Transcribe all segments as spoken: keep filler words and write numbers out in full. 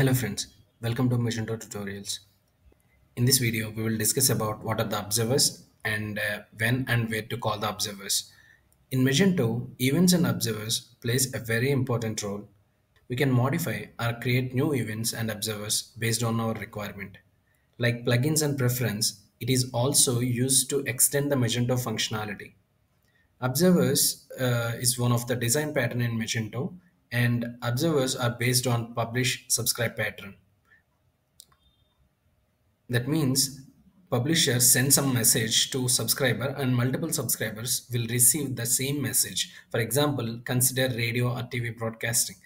Hello friends, welcome to Magento tutorials. In this video, we will discuss about what are the observers and uh, when and where to call the observers. In Magento, events and observers plays a very important role. We can modify or create new events and observers based on our requirement. Like plugins and preference, it is also used to extend the Magento functionality. Observers uh, is one of the design pattern in Magento, and observers are based on publish subscribe pattern. That means publisher sends some message to subscriber and multiple subscribers will receive the same message. For example, consider radio or T V broadcasting.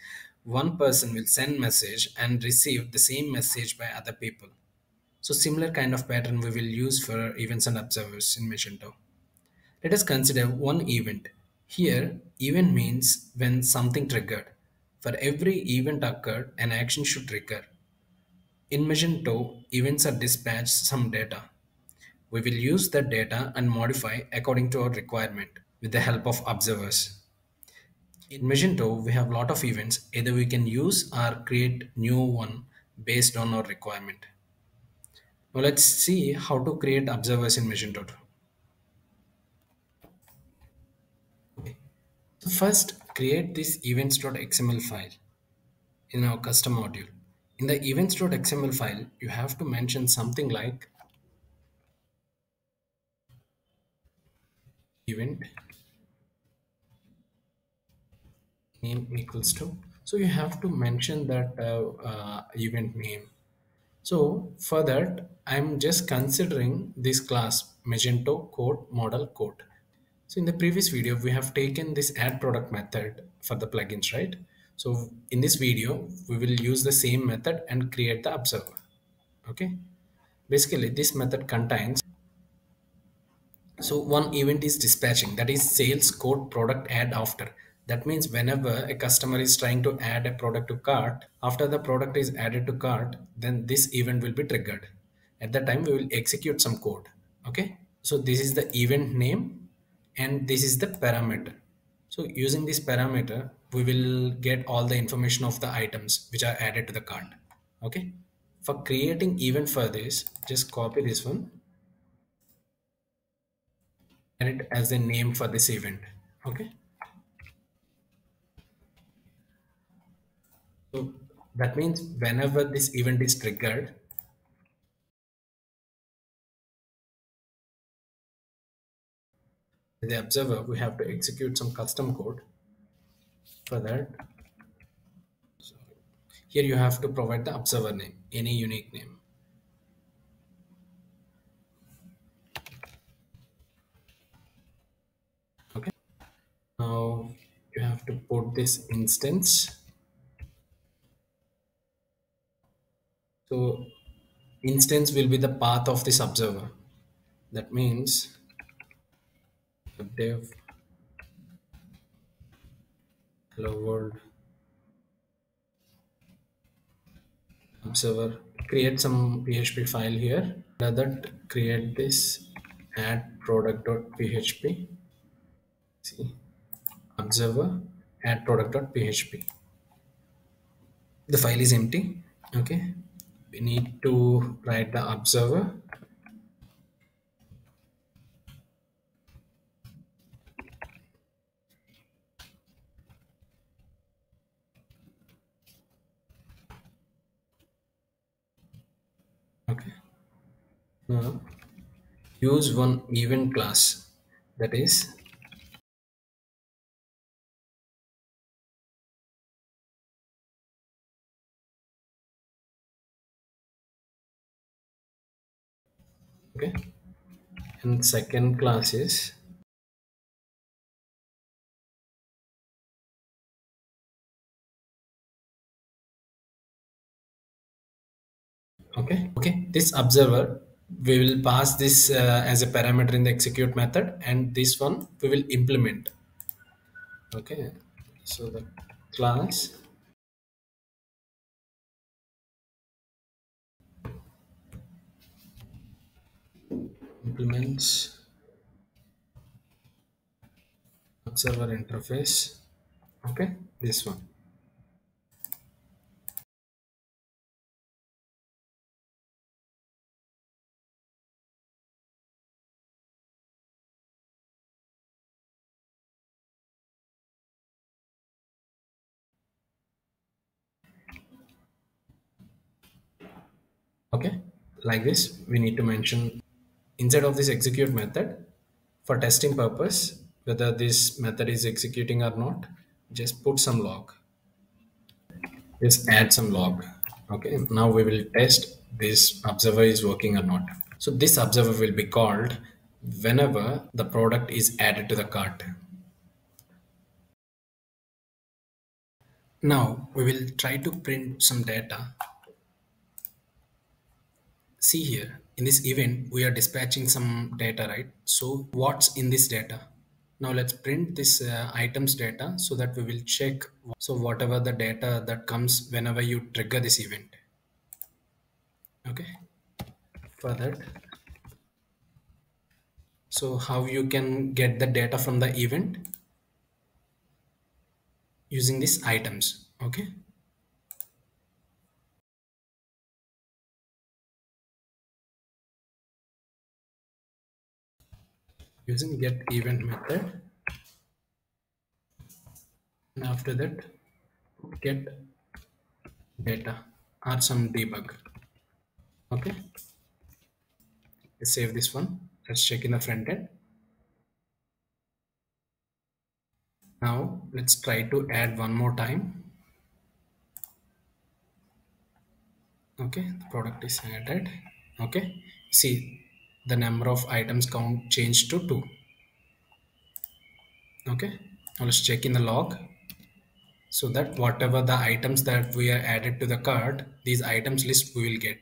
One person will send message and receive the same message by other people. So similar kind of pattern we will use for events and observers in Magento. Let us consider one event. Here, event means when something triggered. For every event occurred, an action should trigger. In Magento, events are dispatched some data. We will use that data and modify according to our requirement with the help of observers. In Magento, we have a lot of events. Either we can use or create new one based on our requirement. Now let's see how to create observers in Magento two. First, create this events dot X M L file in our custom module. In the events dot X M L file, you have to mention something like event name equals to. So you have to mention that uh, uh, event name. So for that, I'm just considering this class Magento code model code. So in the previous video, we have taken this add product method for the plugins, right? So in this video, we will use the same method and create the observer. Okay. Basically, this method contains. So one event is dispatching, that is sales code product add after. That means whenever a customer is trying to add a product to cart, after the product is added to cart, then this event will be triggered. At that time, we will execute some code. Okay. So this is the event name. And this is the parameter. So using this parameter, we will get all the information of the items which are added to the cart. Okay. For creating event for this, just copy this one and it as the name for this event. Okay. So that means whenever this event is triggered, the observer, we have to execute some custom code for that. So here you have to provide the observer name, any unique name. Okay. Now you have to put this instance. So instance will be the path of this observer. That means Dev Hello World Observer. Create some P H P file here. Rather that, create this add product dot P H P. See, observer add product dot P H P. The file is empty. Okay, we need to write the observer. Now, use one event class, that is okay, and second class is okay okay this observer. We will pass this uh, as a parameter in the execute method, and this one we will implement. Okay, so the class implements observer interface. Okay, this one. Okay, like this, we need to mention inside of this execute method for testing purpose, whether this method is executing or not, just put some log. Just add some log. Okay, now we will test this observer is working or not. So this observer will be called whenever the product is added to the cart. Now we will try to print some data. See here, in this event, we are dispatching some data, right? So what's in this data? Now let's print this uh, items data so that we will check. So whatever the data that comes whenever you trigger this event. Okay, for that. So how you can get the data from the event? Using these items, okay? Using get event method, and after that get data or some debug. Okay, let's save this one. Let's check in the front end. Now let's try to add one more time. Okay, the product is added. Okay, see, the number of items count changed to two. Okay, now let's check in the log so that whatever the items that we are added to the cart, these items list we will get,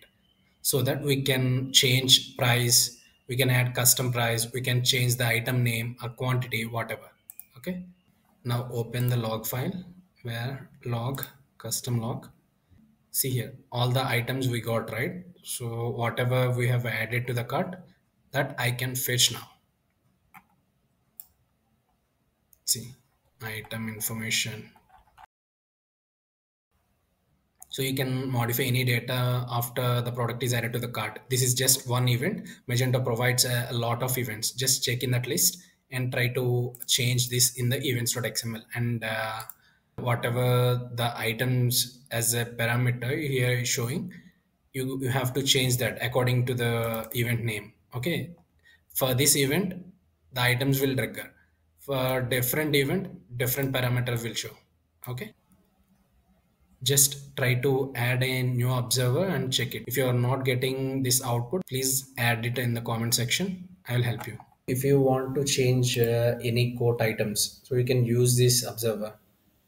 so that we can change price, we can add custom price, we can change the item name or quantity, whatever. Okay, now open the log file where log custom log. See here, all the items we got, right? So whatever we have added to the cart, that I can fetch now. See, item information. So you can modify any data after the product is added to the cart. This is just one event. Magento provides a, a lot of events. Just check in that list and try to change this in the events dot X M L, and uh, whatever the items as a parameter here is showing, You, you have to change that according to the event name. Okay, for this event the items will trigger, for different event different parameters will show. Okay, just try to add a new observer and check it. If you are not getting this output, please add it in the comment section. I will help you. If you want to change uh, any quote items, so you can use this observer,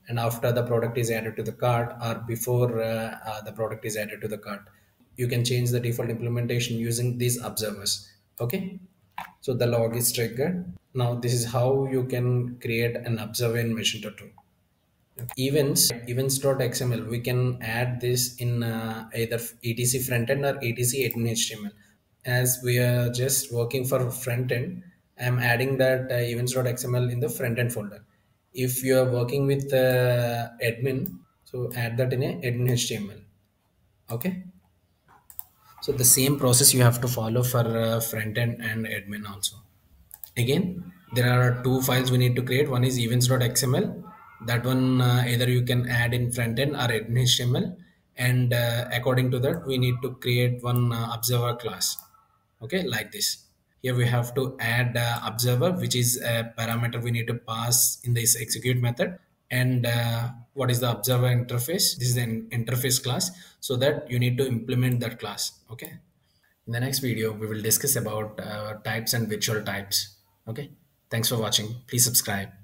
and after the product is added to the cart or before uh, uh, the product is added to the cart, you can change the default implementation using these observers. Okay, so the log is triggered. Now this is how you can create an observer in Magento two. Events, events dot X M L, we can add this in uh, either E T C frontend or E T C admin H T M L. As we are just working for frontend, I am adding that uh, events dot X M L in the frontend folder. If you are working with uh, admin, so add that in a admin H T M L. Okay. So the same process you have to follow for uh, front end and admin also. Again, there are two files we need to create. One is events dot X M L. That one uh, either you can add in front end or admin H T M L. And uh, according to that, we need to create one uh, observer class. Okay, like this. Here we have to add uh, observer, which is a parameter we need to pass in this execute method. And uh, what is the observer interface? This is an interface class, so that you need to implement that class. Okay. In the next video, we will discuss about uh, types and visual types. Okay. Thanks for watching. Please subscribe.